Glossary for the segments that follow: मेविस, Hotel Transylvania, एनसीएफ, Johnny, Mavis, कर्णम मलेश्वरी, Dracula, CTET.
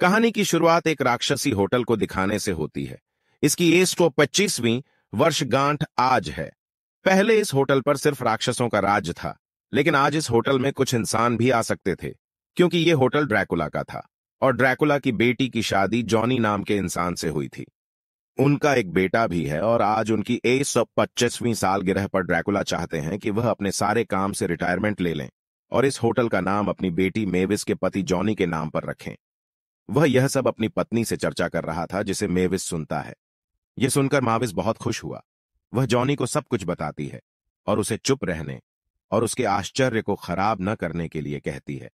कहानी की शुरुआत एक राक्षसी होटल को दिखाने से होती है। इसकी ESO 25वीं वर्षगांठ आज है। पहले इस होटल पर सिर्फ राक्षसों का राज था, लेकिन आज इस होटल में कुछ इंसान भी आ सकते थे, क्योंकि ये होटल ड्रैकुला का था और ड्रैकुला की बेटी की शादी जॉनी नाम के इंसान से हुई थी। उनका एक बेटा भी है और आज उनकी 125वीं सालगिरह पर ड्रैकुला चाहते हैं कि वह अपने सारे काम से रिटायरमेंट ले लें और इस होटल का नाम अपनी बेटी मेविस के पति जॉनी के नाम पर रखें। वह यह सब अपनी पत्नी से चर्चा कर रहा था, जिसे मेविस सुनता है। यह सुनकर मेविस बहुत खुश हुआ। वह जॉनी को सब कुछ बताती है और उसे चुप रहने और उसके आश्चर्य को खराब न करने के लिए कहती है।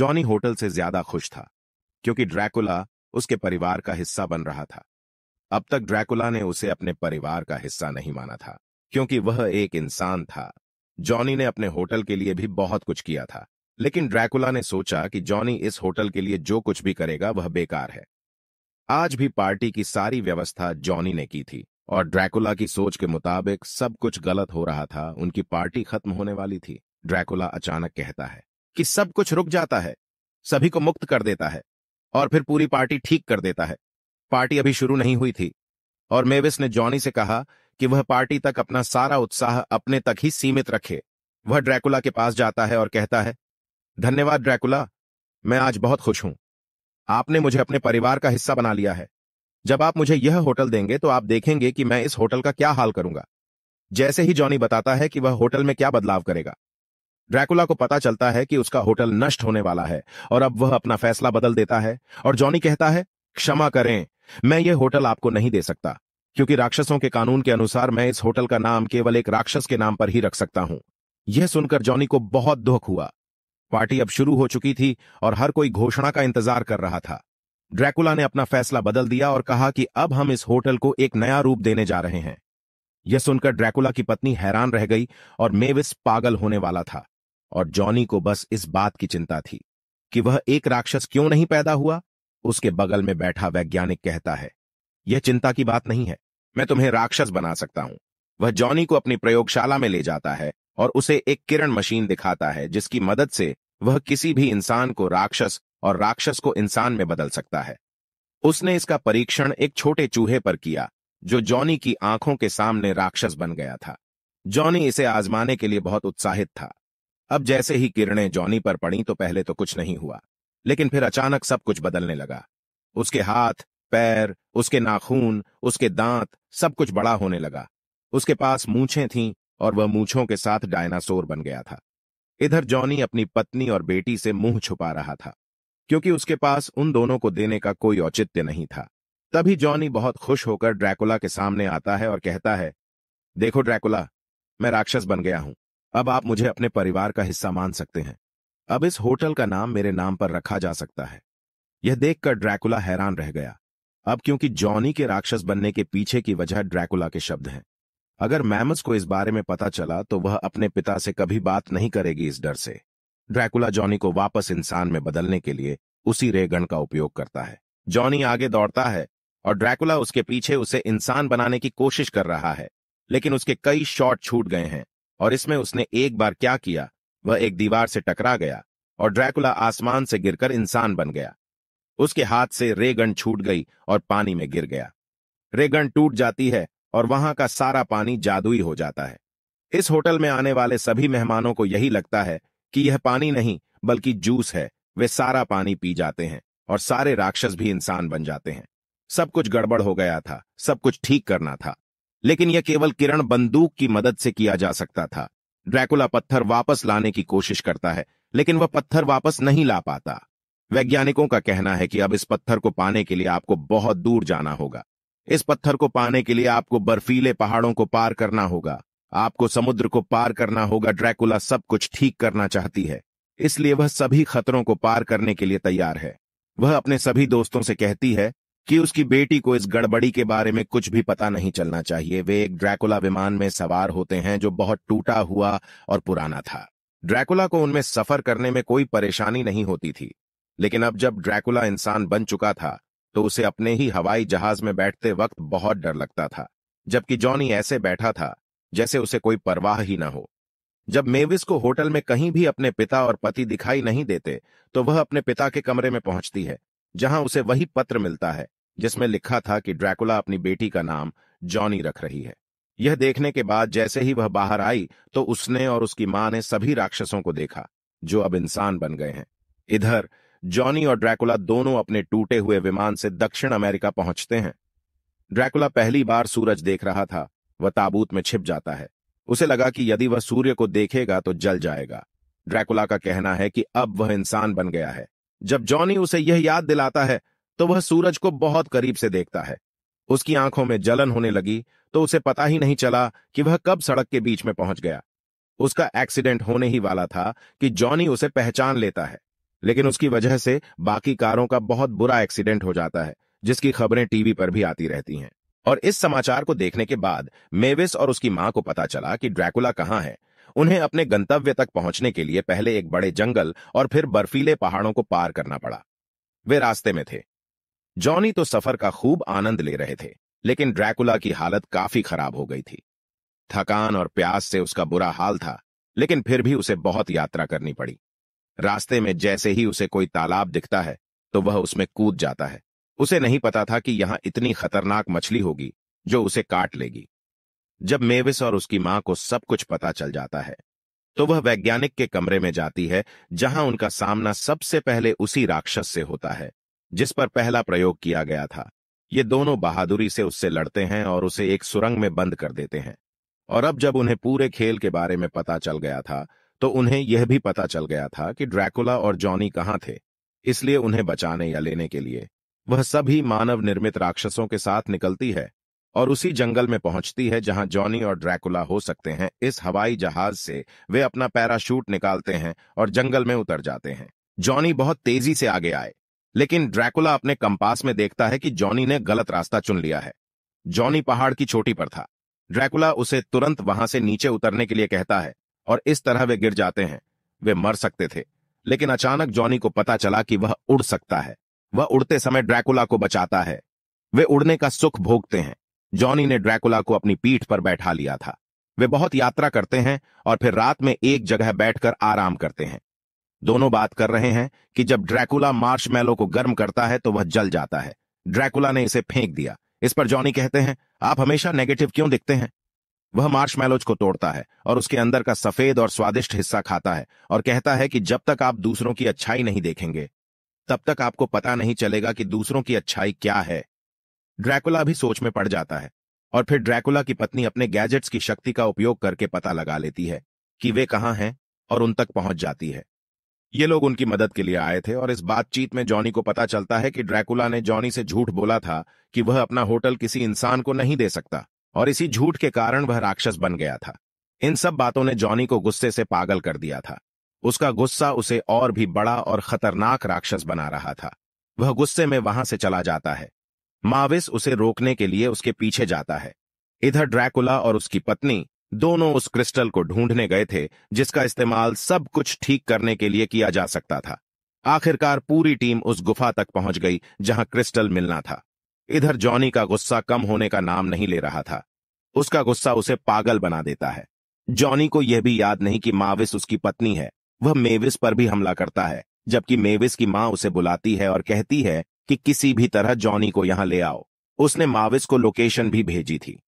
जॉनी होटल से ज्यादा खुश था, क्योंकि ड्रैकुला उसके परिवार का हिस्सा बन रहा था। अब तक ड्रैकुला ने उसे अपने परिवार का हिस्सा नहीं माना था, क्योंकि वह एक इंसान था। जॉनी ने अपने होटल के लिए भी बहुत कुछ किया था, लेकिन ड्रैकुला ने सोचा कि जॉनी इस होटल के लिए जो कुछ भी करेगा वह बेकार है। आज भी पार्टी की सारी व्यवस्था जॉनी ने की थी और ड्रैकुला की सोच के मुताबिक सब कुछ गलत हो रहा था। उनकी पार्टी खत्म होने वाली थी। ड्रैकुला अचानक कहता है कि सब कुछ रुक जाता है, सभी को मुक्त कर देता है और फिर पूरी पार्टी ठीक कर देता है। पार्टी अभी शुरू नहीं हुई थी और मेविस ने जॉनी से कहा कि वह पार्टी तक अपना सारा उत्साह अपने तक ही सीमित रखे। वह ड्रैकुला के पास जाता है और कहता है, धन्यवाद ड्रैकुला, मैं आज बहुत खुश हूं। आपने मुझे अपने परिवार का हिस्सा बना लिया है। जब आप मुझे यह होटल देंगे तो आप देखेंगे कि मैं इस होटल का क्या हाल करूंगा। जैसे ही जॉनी बताता है कि वह होटल में क्या बदलाव करेगा, ड्रैकुला को पता चलता है कि उसका होटल नष्ट होने वाला है और अब वह अपना फैसला बदल देता है। और जॉनी कहता है, क्षमा करें, मैं ये होटल आपको नहीं दे सकता, क्योंकि राक्षसों के कानून के अनुसार मैं इस होटल का नाम केवल एक राक्षस के नाम पर ही रख सकता हूं। यह सुनकर जॉनी को बहुत दुख हुआ। पार्टी अब शुरू हो चुकी थी और हर कोई घोषणा का इंतजार कर रहा था। ड्रैकुला ने अपना फैसला बदल दिया और कहा कि अब हम इस होटल को एक नया रूप देने जा रहे हैं। यह सुनकर ड्रैकुला की पत्नी हैरान रह गई और मेविस पागल होने वाला था और जॉनी को बस इस बात की चिंता थी कि वह एक राक्षस क्यों नहीं पैदा हुआ। उसके बगल में बैठा वैज्ञानिक कहता है, यह चिंता की बात नहीं है, मैं तुम्हें राक्षस बना सकता हूं। वह जॉनी को अपनी प्रयोगशाला में ले जाता है और उसे एक किरण मशीन दिखाता है, जिसकी मदद से वह किसी भी इंसान को राक्षस और राक्षस को इंसान में बदल सकता है। उसने इसका परीक्षण एक छोटे चूहे पर किया, जो जॉनी की आंखों के सामने राक्षस बन गया था। जॉनी इसे आजमाने के लिए बहुत उत्साहित था। अब जैसे ही किरणें जॉनी पर पड़ीं तो पहले तो कुछ नहीं हुआ, लेकिन फिर अचानक सब कुछ बदलने लगा। उसके हाथ, पैर, उसके नाखून, उसके दांत, सब कुछ बड़ा होने लगा। उसके पास मूंछें थीं और वह मूंछों के साथ डायनासोर बन गया था। इधर जॉनी अपनी पत्नी और बेटी से मुंह छुपा रहा था, क्योंकि उसके पास उन दोनों को देने का कोई औचित्य नहीं था। तभी जॉनी बहुत खुश होकर ड्रैकुला के सामने आता है और कहता है, देखो ड्रैकुला, मैं राक्षस बन गया हूं, अब आप मुझे अपने परिवार का हिस्सा मान सकते हैं। अब इस होटल का नाम मेरे नाम पर रखा जा सकता है। यह देखकर ड्रैकुला हैरान रह गया। अब क्योंकि जॉनी के राक्षस बनने के पीछे की वजह ड्रैकुला के शब्द हैं। अगर मैमस को इस बारे में पता चला तो वह अपने पिता से कभी बात नहीं करेगी। इस डर से ड्रैकुला जॉनी को वापस इंसान में बदलने के लिए उसी रेगन का उपयोग करता है। जॉनी आगे दौड़ता है और ड्रैकुला उसके पीछे उसे इंसान बनाने की कोशिश कर रहा है, लेकिन उसके कई शॉट छूट गए हैं और इसमें उसने एक बार क्या किया, वह एक दीवार से टकरा गया और ड्रैकुला आसमान से गिरकर इंसान बन गया। उसके हाथ से रेगन छूट गई और पानी में गिर गया। रेगन टूट जाती है और वहां का सारा पानी जादुई हो जाता है। इस होटल में आने वाले सभी मेहमानों को यही लगता है कि यह पानी नहीं बल्कि जूस है। वे सारा पानी पी जाते हैं और सारे राक्षस भी इंसान बन जाते हैं। सब कुछ गड़बड़ हो गया था, सब कुछ ठीक करना था, लेकिन यह केवल किरण बंदूक की मदद से किया जा सकता था। ड्रैकुला पत्थर वापस लाने की कोशिश करता है, लेकिन वह पत्थर वापस नहीं ला पाता। वैज्ञानिकों का कहना है कि अब इस पत्थर को पाने के लिए आपको बहुत दूर जाना होगा। इस पत्थर को पाने के लिए आपको बर्फीले पहाड़ों को पार करना होगा, आपको समुद्र को पार करना होगा। ड्रैकुला सब कुछ ठीक करना चाहती है, इसलिए वह सभी खतरों को पार करने के लिए तैयार है। वह अपने सभी दोस्तों से कहती है कि उसकी बेटी को इस गड़बड़ी के बारे में कुछ भी पता नहीं चलना चाहिए। वे एक ड्रैकुला विमान में सवार होते हैं जो बहुत टूटा हुआ और पुराना था। ड्रैकुला को उनमें सफर करने में कोई परेशानी नहीं होती थी, लेकिन अब जब ड्रैकुला इंसान बन चुका था तो उसे अपने ही हवाई जहाज में बैठते वक्त बहुत डर लगता था, जबकि जॉनी ऐसे बैठा था जैसे उसे कोई परवाह ही ना हो। जब मेविस को होटल में कहीं भी अपने पिता और पति दिखाई नहीं देते तो वह अपने पिता के कमरे में पहुंचती है जहां उसे वही पत्र मिलता है जिसमें लिखा था कि ड्रैकुला अपनी बेटी का नाम जॉनी रख रही है। यह देखने के बाद जैसे ही वह बाहर आई तो उसने और उसकी मां ने सभी राक्षसों को देखा जो अब इंसान बन गए हैं। इधर जॉनी और ड्रैकुला दोनों अपने टूटे हुए विमान से दक्षिण अमेरिका पहुंचते हैं। ड्रैकुला पहली बार सूरज देख रहा था। वह ताबूत में छिप जाता है। उसे लगा कि यदि वह सूर्य को देखेगा तो जल जाएगा। ड्रैकुला का कहना है कि अब वह इंसान बन गया है। जब जॉनी उसे यह याद दिलाता है तो वह सूरज को बहुत करीब से देखता है। उसकी आंखों में जलन होने लगी तो उसे पता ही नहीं चला कि वह कब सड़क के बीच में पहुंच गया। उसका एक्सीडेंट होने ही वाला था कि जॉनी उसे पहचान लेता है, लेकिन उसकी वजह से बाकी कारों का बहुत बुरा एक्सीडेंट हो जाता है जिसकी खबरें टीवी पर भी आती रहती हैं। और इस समाचार को देखने के बाद मेविस और उसकी मां को पता चला कि ड्रैकुला कहाँ है। उन्हें अपने गंतव्य तक पहुंचने के लिए पहले एक बड़े जंगल और फिर बर्फीले पहाड़ों को पार करना पड़ा। वे रास्ते में थे। जॉनी तो सफर का खूब आनंद ले रहे थे, लेकिन ड्रैकुला की हालत काफी खराब हो गई थी। थकान और प्यास से उसका बुरा हाल था, लेकिन फिर भी उसे बहुत यात्रा करनी पड़ी। रास्ते में जैसे ही उसे कोई तालाब दिखता है तो वह उसमें कूद जाता है। उसे नहीं पता था कि यहाँ इतनी खतरनाक मछली होगी जो उसे काट लेगी। जब मेविस और उसकी मां को सब कुछ पता चल जाता है तो वह वैज्ञानिक के कमरे में जाती है, जहां उनका सामना सबसे पहले उसी राक्षस से होता है जिस पर पहला प्रयोग किया गया था। ये दोनों बहादुरी से उससे लड़ते हैं और उसे एक सुरंग में बंद कर देते हैं। और अब जब उन्हें पूरे खेल के बारे में पता चल गया था तो उन्हें यह भी पता चल गया था कि ड्रैकुला और जॉनी कहाँ थे। इसलिए उन्हें बचाने या लेने के लिए वह सभी मानव निर्मित राक्षसों के साथ निकलती है और उसी जंगल में पहुंचती है जहां जॉनी और ड्रैकुला हो सकते हैं। इस हवाई जहाज से वे अपना पैराशूट निकालते हैं और जंगल में उतर जाते हैं। जॉनी बहुत तेजी से आगे आए, लेकिन ड्रैकुला अपने कंपास में देखता है कि जॉनी ने गलत रास्ता चुन लिया है। जॉनी पहाड़ की चोटी पर था। ड्रैकुला उसे तुरंत वहां से नीचे उतरने के लिए कहता है और इस तरह वे गिर जाते हैं। वे मर सकते थे, लेकिन अचानक जॉनी को पता चला कि वह उड़ सकता है। वह उड़ते समय ड्रैकुला को बचाता है। वे उड़ने का सुख भोगते हैं। जॉनी ने ड्रैकुला को अपनी पीठ पर बैठा लिया था। वे बहुत यात्रा करते हैं और फिर रात में एक जगह बैठकर आराम करते हैं। दोनों बात कर रहे हैं कि जब ड्रैकुला मार्शमैलो को गर्म करता है तो वह जल जाता है। ड्रैकुला ने इसे फेंक दिया। इस पर जॉनी कहते हैं, आप हमेशा नेगेटिव क्यों दिखते हैं। वह मार्शमैलोज को तोड़ता है और उसके अंदर का सफेद और स्वादिष्ट हिस्सा खाता है और कहता है कि जब तक आप दूसरों की अच्छाई नहीं देखेंगे तब तक आपको पता नहीं चलेगा कि दूसरों की अच्छाई क्या है। ड्रैकुला भी सोच में पड़ जाता है और फिर ड्रैकुला की पत्नी अपने गैजेट्स की शक्ति का उपयोग करके पता लगा लेती है कि वे कहाँ हैं और उन तक पहुंच जाती है। ये लोग उनकी मदद के लिए आए थे और इस बातचीत में जॉनी को पता चलता है कि ड्रैकुला ने जॉनी से झूठ बोला था कि वह अपना होटल किसी इंसान को नहीं दे सकता और इसी झूठ के कारण वह राक्षस बन गया था। इन सब बातों ने जॉनी को गुस्से से पागल कर दिया था। उसका गुस्सा उसे और भी बड़ा और खतरनाक राक्षस बना रहा था। वह गुस्से में वहां से चला जाता है। माविस उसे रोकने के लिए उसके पीछे जाता है। इधर ड्रैकुला और उसकी पत्नी दोनों उस क्रिस्टल को ढूंढने गए थे जिसका इस्तेमाल सब कुछ ठीक करने के लिए किया जा सकता था। आखिरकार पूरी टीम उस गुफा तक पहुंच गई जहां क्रिस्टल मिलना था। इधर जॉनी का गुस्सा कम होने का नाम नहीं ले रहा था। उसका गुस्सा उसे पागल बना देता है। जॉनी को यह भी याद नहीं कि माविस उसकी पत्नी है। वह मेविस पर भी हमला करता है, जबकि मेविस की मां उसे बुलाती है और कहती है कि किसी भी तरह जॉनी को यहां ले आओ। उसने माविस को लोकेशन भी भेजी थी।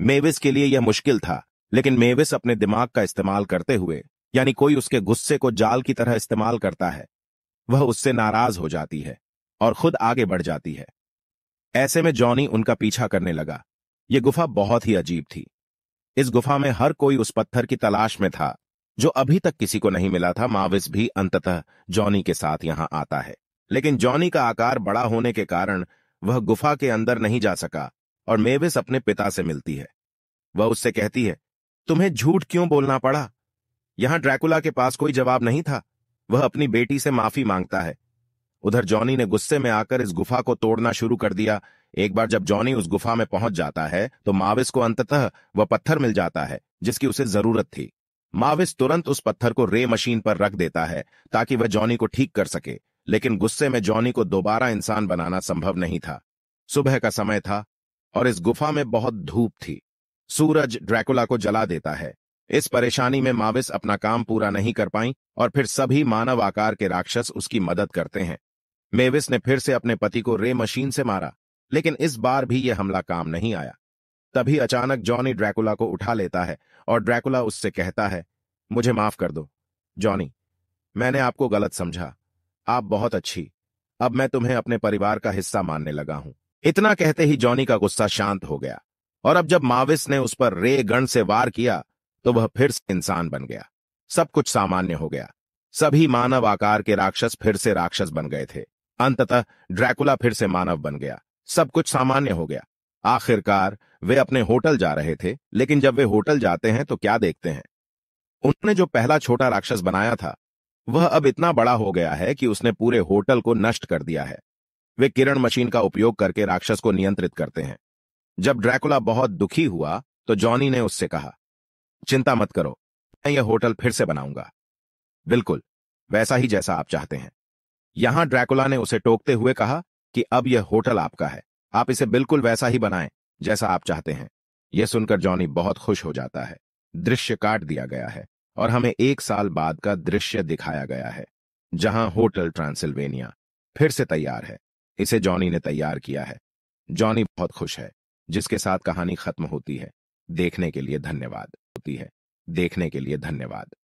मेविस के लिए यह मुश्किल था, लेकिन मेविस अपने दिमाग का इस्तेमाल करते हुए, यानी कोई उसके गुस्से को जाल की तरह इस्तेमाल करता है, वह उससे नाराज हो जाती है और खुद आगे बढ़ जाती है। ऐसे में जॉनी उनका पीछा करने लगा। यह गुफा बहुत ही अजीब थी। इस गुफा में हर कोई उस पत्थर की तलाश में था जो अभी तक किसी को नहीं मिला था। माविस भी अंततः जॉनी के साथ यहां आता है, लेकिन जॉनी का आकार बड़ा होने के कारण वह गुफा के अंदर नहीं जा सका और मेविस अपने पिता से मिलती है। वह उससे कहती है, तुम्हें झूठ क्यों बोलना पड़ा। यहां ड्रैकुला के पास कोई जवाब नहीं था। वह अपनी बेटी से माफी मांगता है। उधर जॉनी ने गुस्से में आकर इस गुफा को तोड़ना शुरू कर दिया। एक बार जब जॉनी उस गुफा में पहुंच जाता है तो माविस को अंततः वह पत्थर मिल जाता है जिसकी उसे जरूरत थी। माविस तुरंत उस पत्थर को रे मशीन पर रख देता है ताकि वह जॉनी को ठीक कर सके, लेकिन गुस्से में जॉनी को दोबारा इंसान बनाना संभव नहीं था। सुबह का समय था और इस गुफा में बहुत धूप थी। सूरज ड्रैकुला को जला देता है। इस परेशानी में माविस अपना काम पूरा नहीं कर पाई और फिर सभी मानव आकार के राक्षस उसकी मदद करते हैं। मेविस ने फिर से अपने पति को रे मशीन से मारा, लेकिन इस बार भी यह हमला काम नहीं आया। तभी अचानक जॉनी ड्रैकुला को उठा लेता है और ड्रैकुला उससे कहता है, मुझे माफ कर दो जॉनी, मैंने आपको गलत समझा, आप बहुत अच्छी, अब मैं तुम्हें अपने परिवार का हिस्सा मानने लगा हूं। इतना कहते ही जॉनी का गुस्सा शांत हो गया और अब जब माविस ने उस पर रे गन से वार किया तो वह फिर से इंसान बन गया। सब कुछ सामान्य हो गया, सभी मानव आकार के राक्षस फिर से राक्षस बन गए थे। अंततः ड्रैकुला फिर से मानव बन गया, सब कुछ सामान्य हो गया। आखिरकार वे अपने होटल जा रहे थे, लेकिन जब वे होटल जाते हैं तो क्या देखते हैं? उन्होंने जो पहला छोटा राक्षस बनाया था वह अब इतना बड़ा हो गया है कि उसने पूरे होटल को नष्ट कर दिया है। वे किरण मशीन का उपयोग करके राक्षस को नियंत्रित करते हैं। जब ड्रैकुला बहुत दुखी हुआ तो जॉनी ने उससे कहा, चिंता मत करो, मैं यह होटल फिर से बनाऊंगा, बिल्कुल वैसा ही जैसा आप चाहते हैं। यहां ड्रैकुला ने उसे टोकते हुए कहा कि अब यह होटल आपका है, आप इसे बिल्कुल वैसा ही बनाएं जैसा आप चाहते हैं। यह सुनकर जॉनी बहुत खुश हो जाता है। दृश्य काट दिया गया है और हमें 1 साल बाद का दृश्य दिखाया गया है, जहां होटल ट्रांसिल्वेनिया फिर से तैयार है। इसे जॉनी ने तैयार किया है। जॉनी बहुत खुश है, जिसके साथ कहानी खत्म होती है। देखने के लिए धन्यवाद।